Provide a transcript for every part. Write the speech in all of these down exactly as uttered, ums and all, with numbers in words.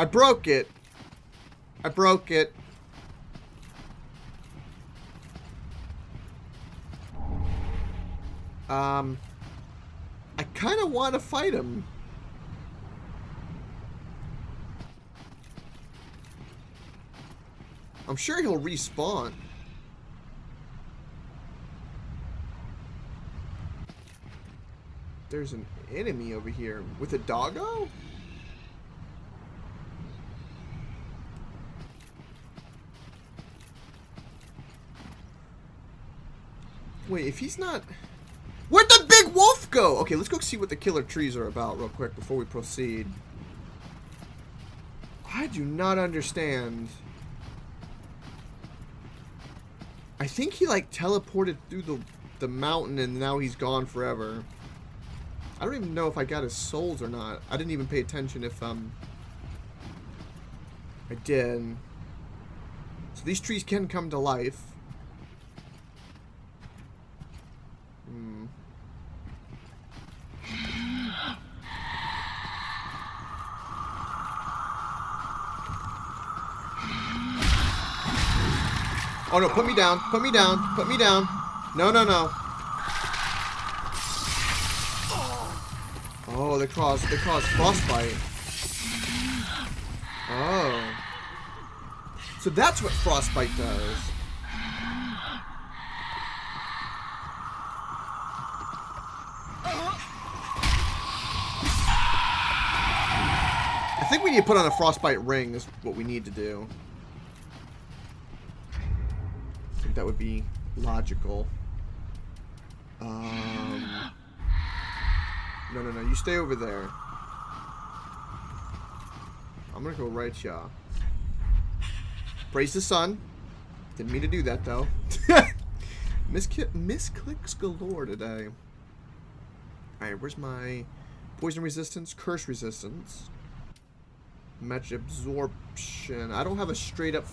I broke it. I broke it. Um, I kind of want to fight him. I'm sure he'll respawn. There's an enemy over here with a doggo? Wait, if he's not... Where'd the big wolf go? Okay, let's go see what the killer trees are about real quick before we proceed. I do not understand. I think he like teleported through the, the mountain and now he's gone forever. I don't even know if I got his souls or not. I didn't even pay attention if um I did. So these trees can come to life. Hmm. Oh no, put me down, put me down, put me down. No, no, no. Oh, they caused, they caused frostbite. Oh. So that's what frostbite does. I think we need to put on a frostbite ring is what we need to do. That would be logical. Um, no, no, no. You stay over there. I'm going to go right here. Praise the sun. Didn't mean to do that, though. Misclicks galore today. Alright, where's my poison resistance? Curse resistance. Magic absorption. I don't have a straight up...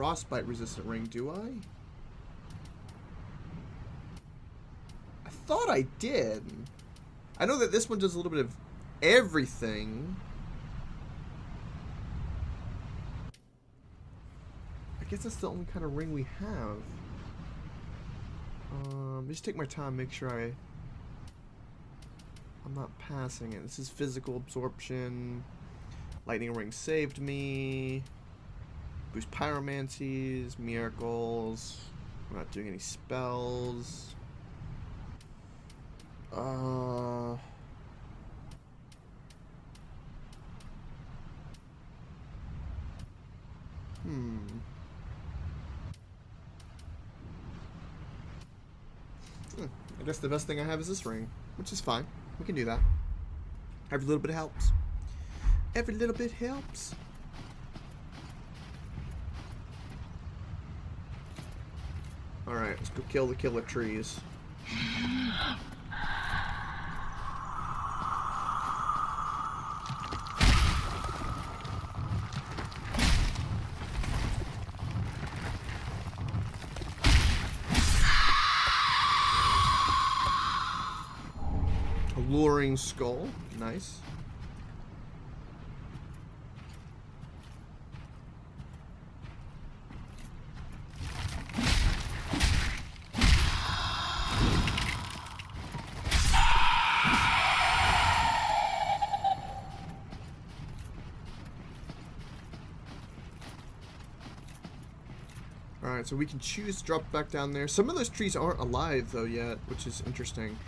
frostbite resistant ring, do I? I thought I did. I know that this one does a little bit of everything. I guess that's the only kind of ring we have. Um, just take my time, make sure I... I'm not passing it. This is physical absorption. Lightning ring saved me. Boost pyromancies, miracles. We're not doing any spells. Uh, hmm. Hmm. I guess the best thing I have is this ring, which is fine. We can do that. Every little bit helps. Every little bit helps. Alright, let's go kill the killer trees. Alluring skull. Nice. So we can choose to drop back down there. Some of those trees aren't alive though yet, which is interesting.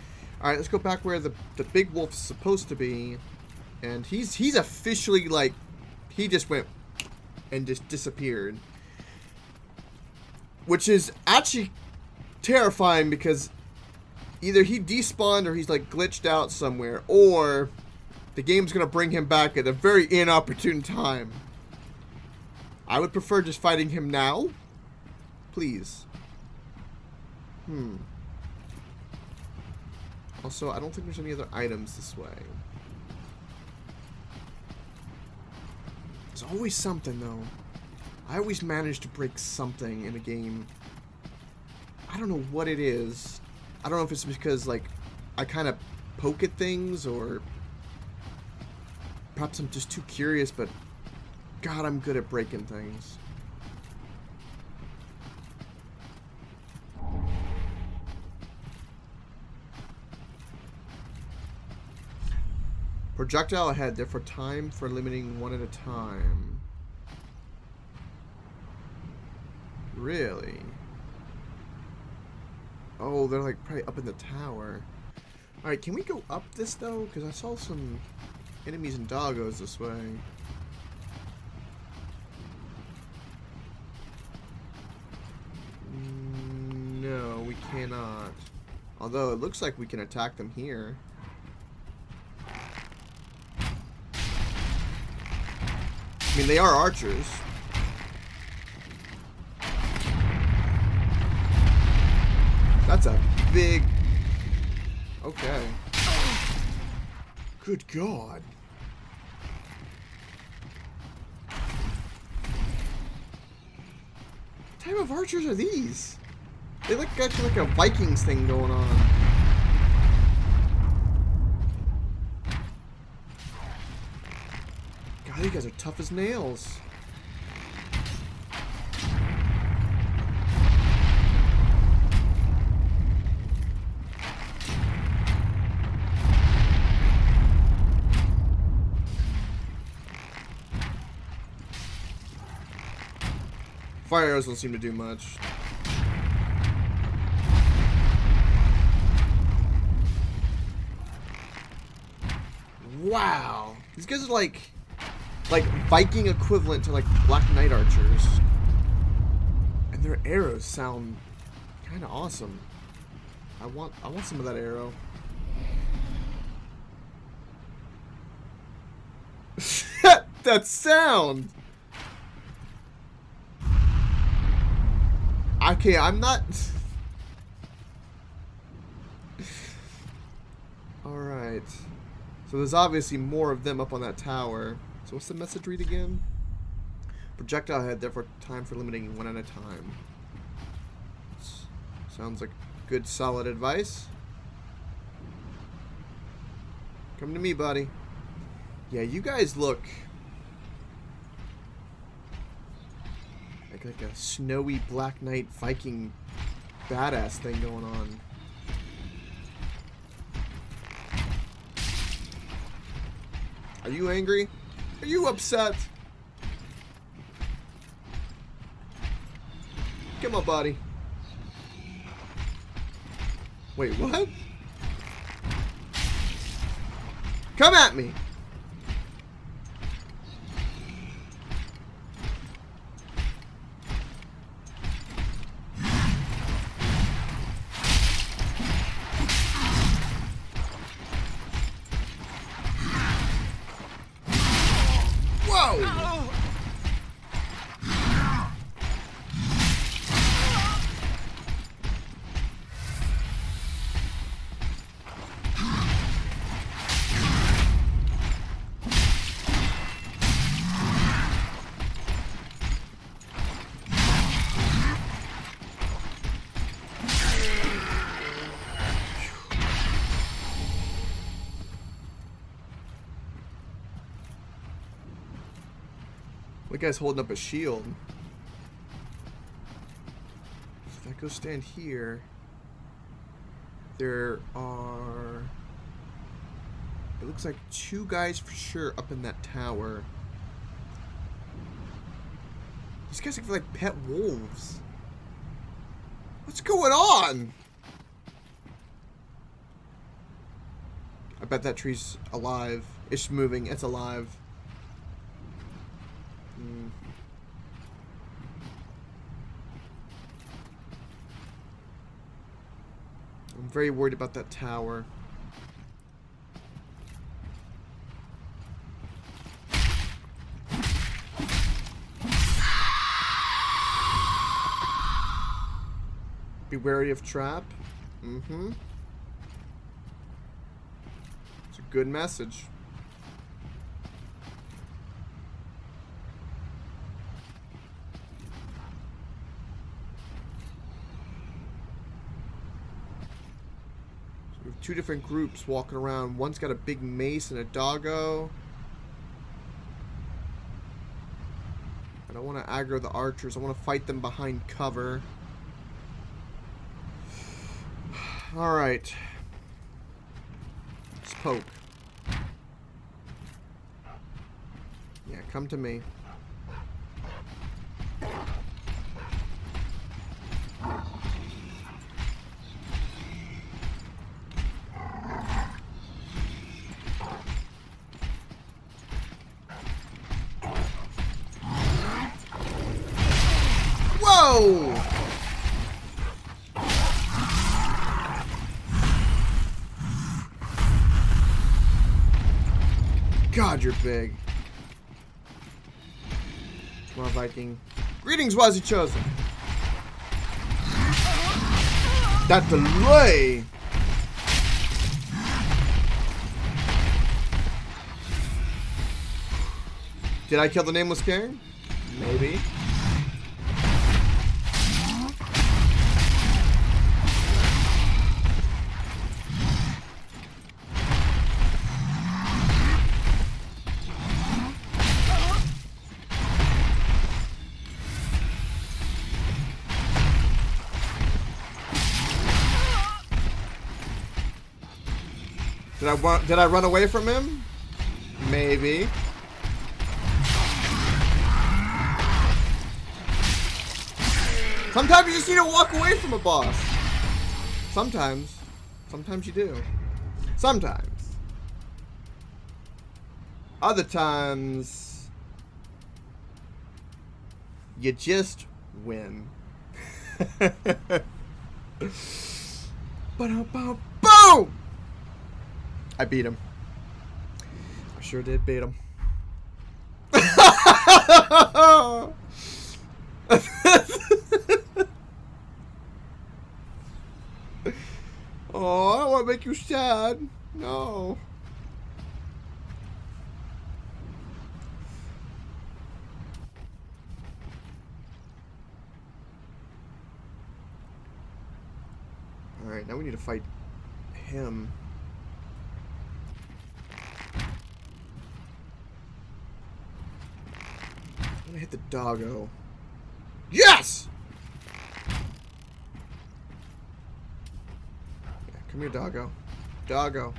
All right, let's go back where the the big wolf is supposed to be, and he's he's officially like he just went and just disappeared, which is actually terrifying because either he despawned or he's like glitched out somewhere, or the game's gonna bring him back at a very inopportune time. I would prefer just fighting him now. Please. Hmm. Also, I don't think there's any other items this way. There's always something, though. I always manage to break something in a game. I don't know what it is. I don't know if it's because, like, I kind of poke at things, or... Perhaps I'm just too curious, but God, I'm good at breaking things. Projectile ahead, therefore time for limiting one at a time. Really? Oh, they're like probably up in the tower. Alright, can we go up this though? Because I saw some enemies and doggos this way. No, we cannot. Although it looks like we can attack them here. I mean, they are archers. That's a big... Okay. Good God. What type of archers are these? They look like, like a Vikings thing going on. You guys are tough as nails. Fire arrows don't seem to do much. Wow. These guys are like... like Viking equivalent to like Black Knight archers, and their arrows sound kind of awesome. I want, I want some of that arrow. That sound. Okay, I'm not. All right. So there's obviously more of them up on that tower. So what's the message read again? Projectile head, therefore time for limiting one at a time. It's, sounds like good, solid advice. Come to me, buddy. Yeah, you guys look like, like a snowy Black Knight Viking badass thing going on. Are you angry? Are you upset? Come on, buddy. Wait, what? Come at me. Guy's holding up a shield. So if I go stand here, there are, it looks like two guys for sure up in that tower. These guys look like pet wolves. What's going on? I bet that tree's alive. It's moving. It's alive. I'm very worried about that tower. Be wary of trap. Mm-hmm. It's a good message. Two different groups walking around. One's got a big mace and a doggo. want to aggro the archers. I want to fight them behind cover. Alright. Let's poke. Yeah, come to me. God, you're big. Come on, Viking. Greetings, Wazzy Chosen. That delay. Did I kill the Nameless King? Maybe. Did I, run, did I run away from him? Maybe. Sometimes you just need to walk away from a boss. Sometimes. Sometimes you do. Sometimes. Other times, you just win. Ba-da-ba-boom! I beat him. I sure did beat him. Oh, I don't want to make you sad. No. Alright, now we need to fight him. I'm gonna hit the doggo. Yes! Yeah, come here, doggo. Doggo.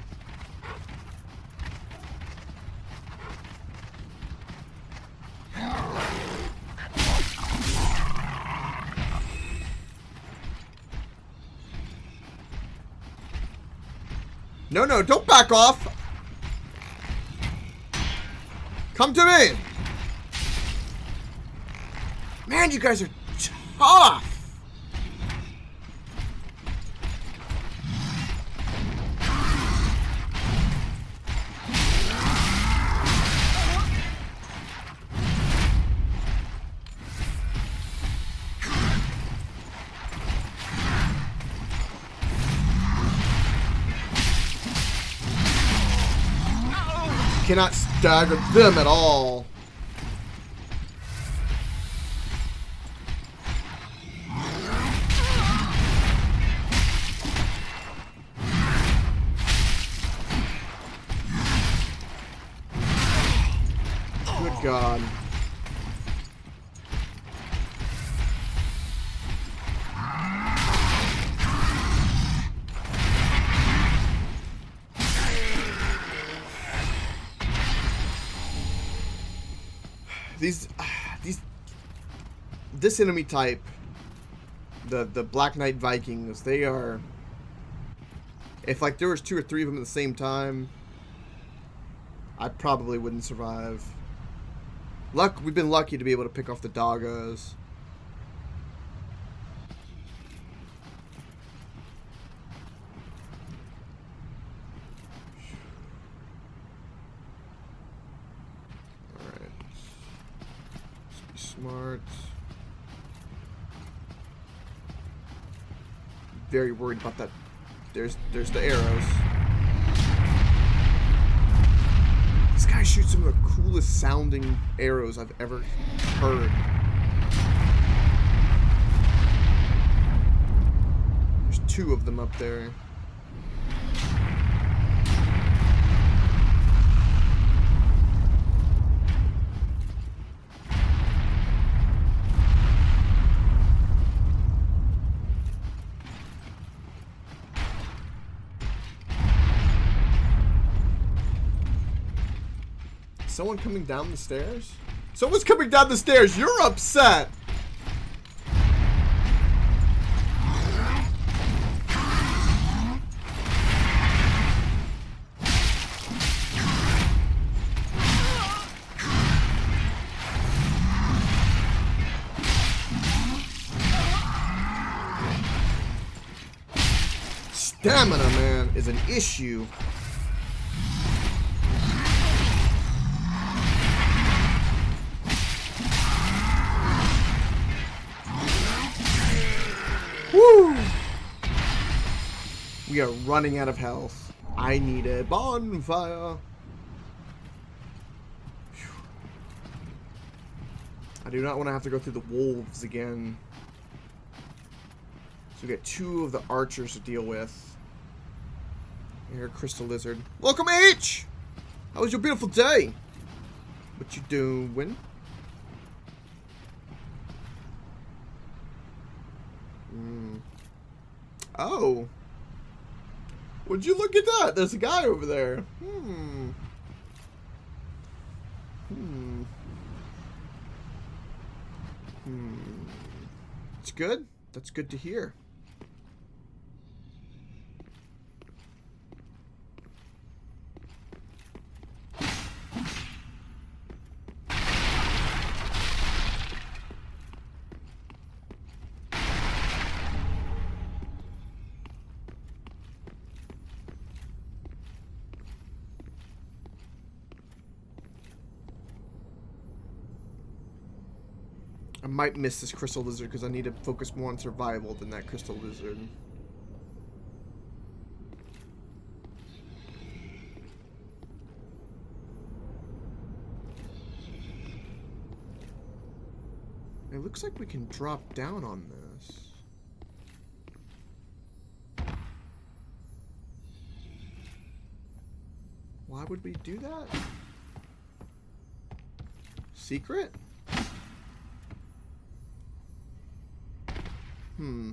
No, no, don't back off! Come to me! Man, you guys are tough! You cannot stagger them at all. God. These, these, this enemy type, the the Black Knight Vikings, they are. If like there was two or three of them at the same time, I probably wouldn't survive. Luck, we've been lucky to be able to pick off the doggos. Alright. Be smart. Very worried about that. There's there's the arrows. This guy shoots some of the coolest sounding arrows I've ever heard. There's two of them up there. someone coming down the stairs? Someone's coming down the stairs. You're upset. Stamina, man, is an issue. Woo! We are running out of health. I need a bonfire. Whew. I do not want to have to go through the wolves again. So we got two of the archers to deal with. Here, Crystal Lizard. Welcome, H! How was your beautiful day? What you doing? Mm. Oh. Would you look at that? There's a guy over there. Hmm. Hmm. Hmm. It's good. That's good to hear. I might miss this Crystal Lizard because I need to focus more on survival than that Crystal Lizard. It looks like we can drop down on this. Why would we do that? Secret? Hmm.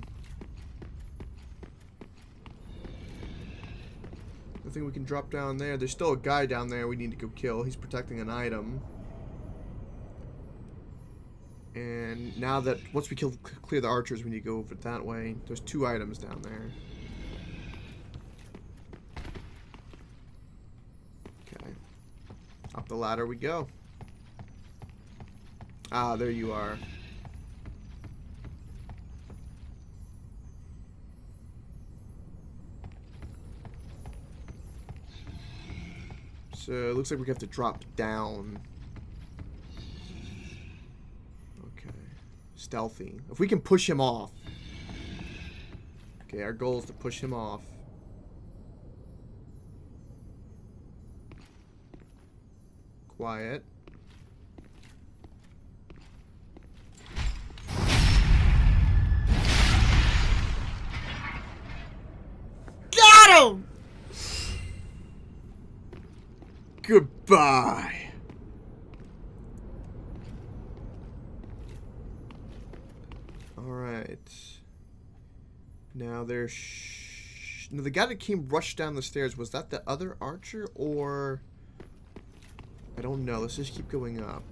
I think we can drop down there. There's still a guy down there we need to go kill. He's protecting an item. And now that once we kill, clear the archers, we need to go over that way. There's two items down there. Okay. Up the ladder we go. Ah, there you are. So it looks like we have to drop down. Okay. Stealthy. If we can push him off. Okay, our goal is to push him off. Quiet. Got him! Goodbye. All right. Now there's sh now the guy that came rushed down the stairs. Was that the other archer or I don't know. Let's just keep going up.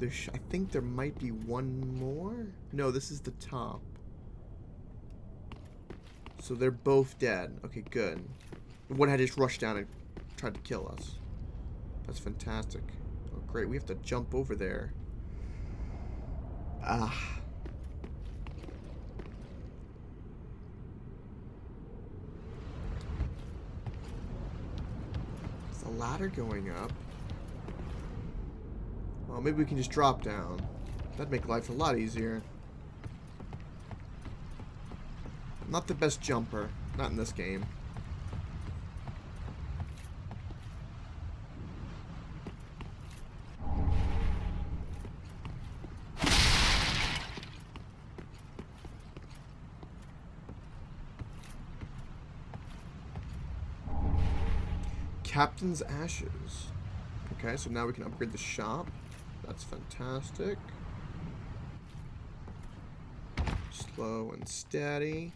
There's I think there might be one more. No, this is the top. So they're both dead. Okay, good. One had just rushed down and tried to kill us. That's fantastic. Oh, great. We have to jump over there. Ah. Is the ladder going up? Well, maybe we can just drop down. That'd make life a lot easier. Not the best jumper. Not in this game. Captain's Ashes. Okay, so now we can upgrade the shop. That's fantastic. Slow and steady.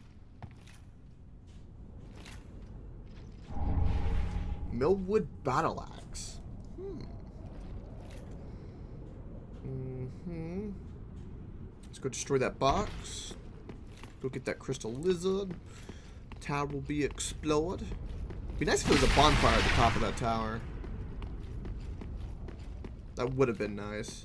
Millwood Battle Axe. Hmm. Mm-hmm. Let's go destroy that box. Go get that crystal lizard. Tower will be explored. It'd be nice if there was a bonfire at the top of that tower. That would have been nice.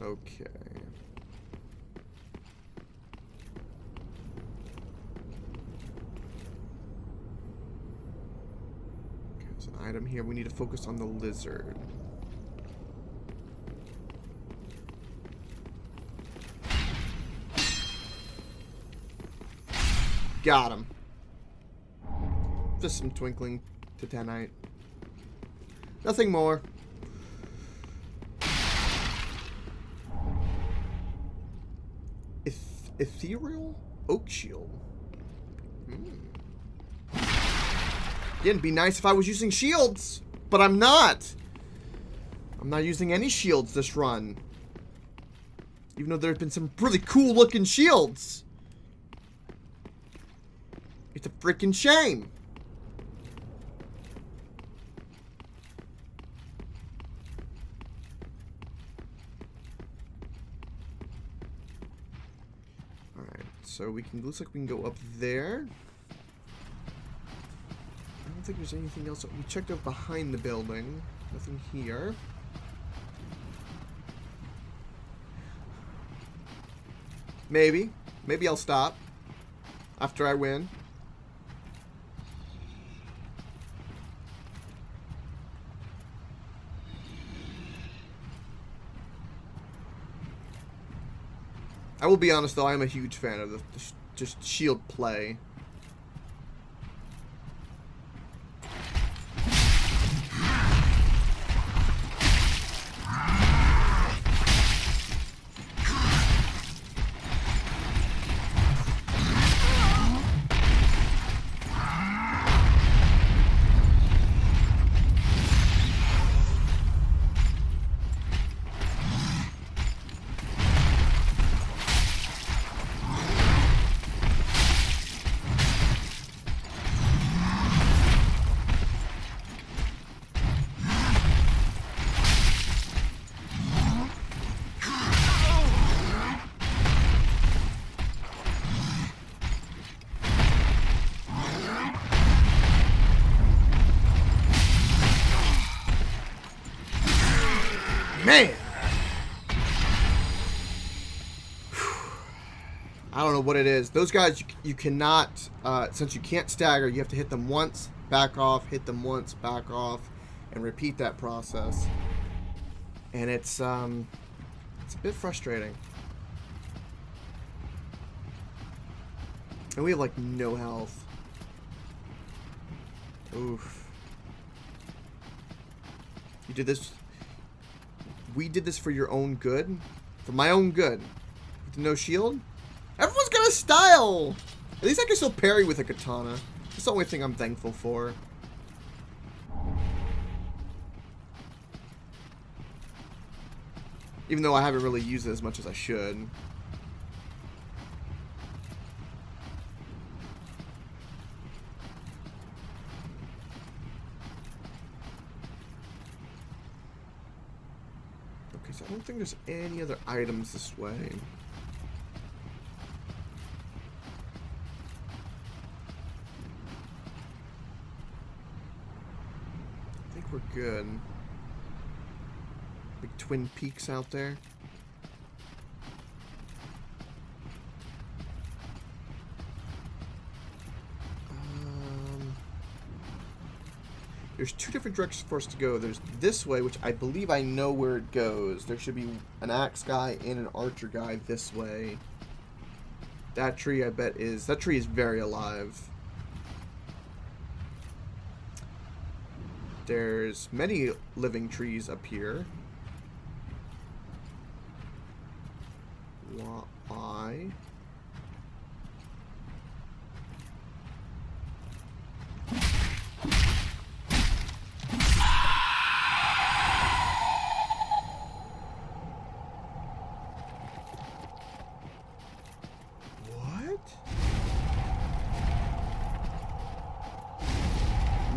Okay. There's an item here. We need to focus on the lizard. Got him. Just some twinkling titanite. Nothing more. Eth ethereal oak shield. Mm. It'd be nice if I was using shields, but I'm not. I'm not using any shields this run. Even though there have been some really cool looking shields. It's a freaking shame. All right, so we can, looks like we can go up there. I don't think there's anything else. We checked out behind the building. Nothing here. Maybe, maybe I'll stop after I win. I will be honest though, I am a huge fan of the, the sh just shield play. What it is, those guys you, you cannot uh, since you can't stagger, you have to hit them once, back off, hit them once, back off, and repeat that process. And it's um, it's a bit frustrating, and we have like no health. Oof. You did this, we did this for your own good, for my own good, with no shield. Everyone's got a style! At least I can still parry with a katana. That's the only thing I'm thankful for. Even though I haven't really used it as much as I should. Okay, so I don't think there's any other items this way. We're good. Big Twin Peaks out there. Um, there's two different directions for us to go. There's this way, which I believe I know where it goes. There should be an axe guy and an archer guy this way. That tree, I bet, is... That tree is very alive. There's many living trees up here. Why? What?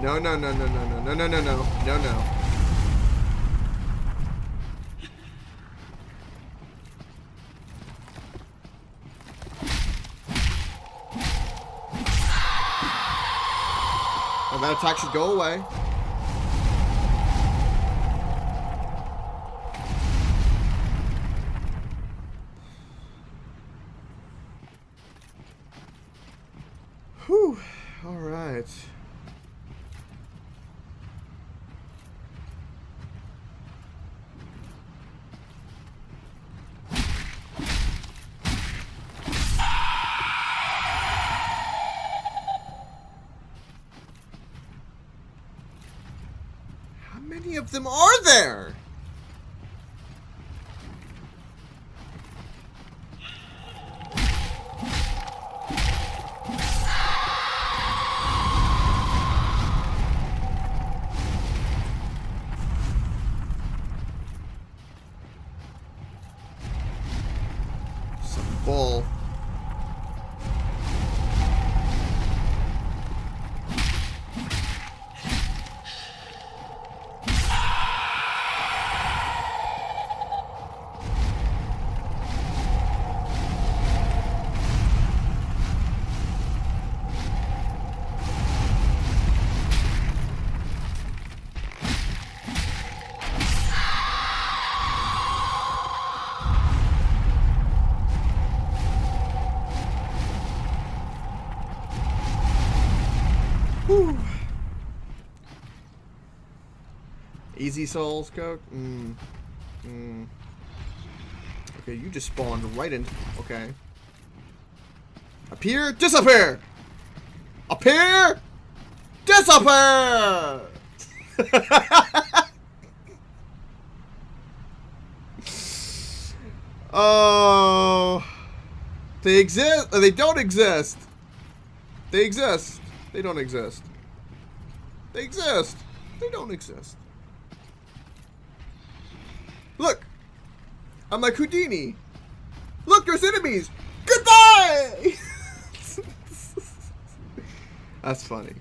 No, no, no, no, no, no, no, no, no, no, no, no. Oh, that attack should go away. Whew, all right. Them are there? Some bull. Easy souls, Coke? Mm. Mm. Okay, you just spawned right in. Okay. Appear, disappear! Appear, disappear! Oh. They exist. They don't exist. They exist. They don't exist. They exist. They don't exist. Look, I'm like Houdini. Look, there's enemies. Goodbye. That's funny.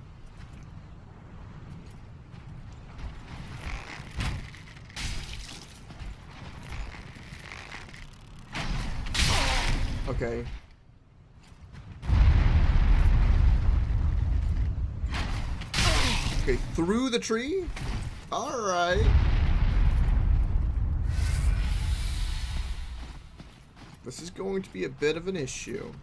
Okay. Okay, through the tree? All right. This is going to be a bit of an issue.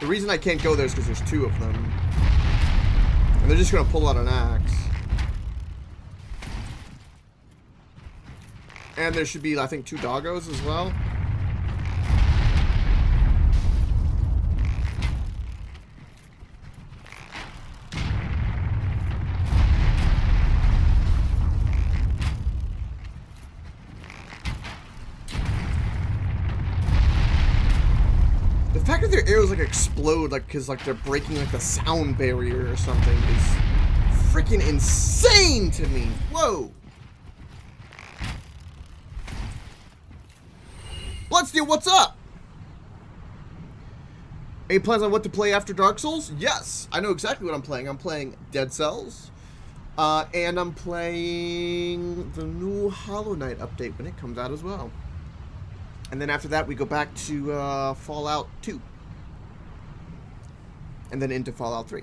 The reason I can't go there is because there's two of them. And they're just going to pull out an axe. And there should be, I think, two doggos as well. The fact that their arrows like explode like because like they're breaking like the sound barrier or something is freaking insane to me. Whoa. Bloodsteel, what's up? Any plans on what to play after Dark Souls? Yes, I know exactly what I'm playing. I'm playing Dead Cells. Uh, and I'm playing the new Hollow Knight update when it comes out as well. And then after that, we go back to uh, Fallout two. And then into Fallout three.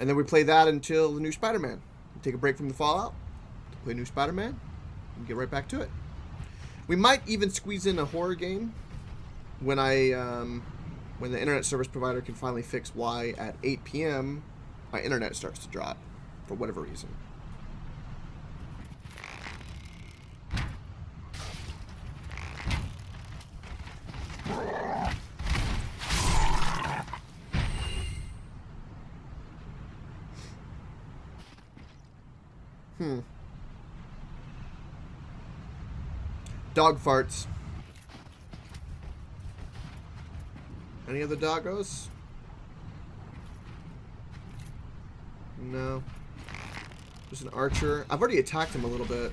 And then we play that until the new Spider-Man. We take a break from the Fallout, to play new Spider-Man, and get right back to it. We might even squeeze in a horror game when I, um, when the internet service provider can finally fix why at eight p m my internet starts to drop. for whatever reason. Hmm. Dog farts. Any other doggos? No. There's an archer. I've already attacked him a little bit,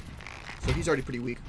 so he's already pretty weak.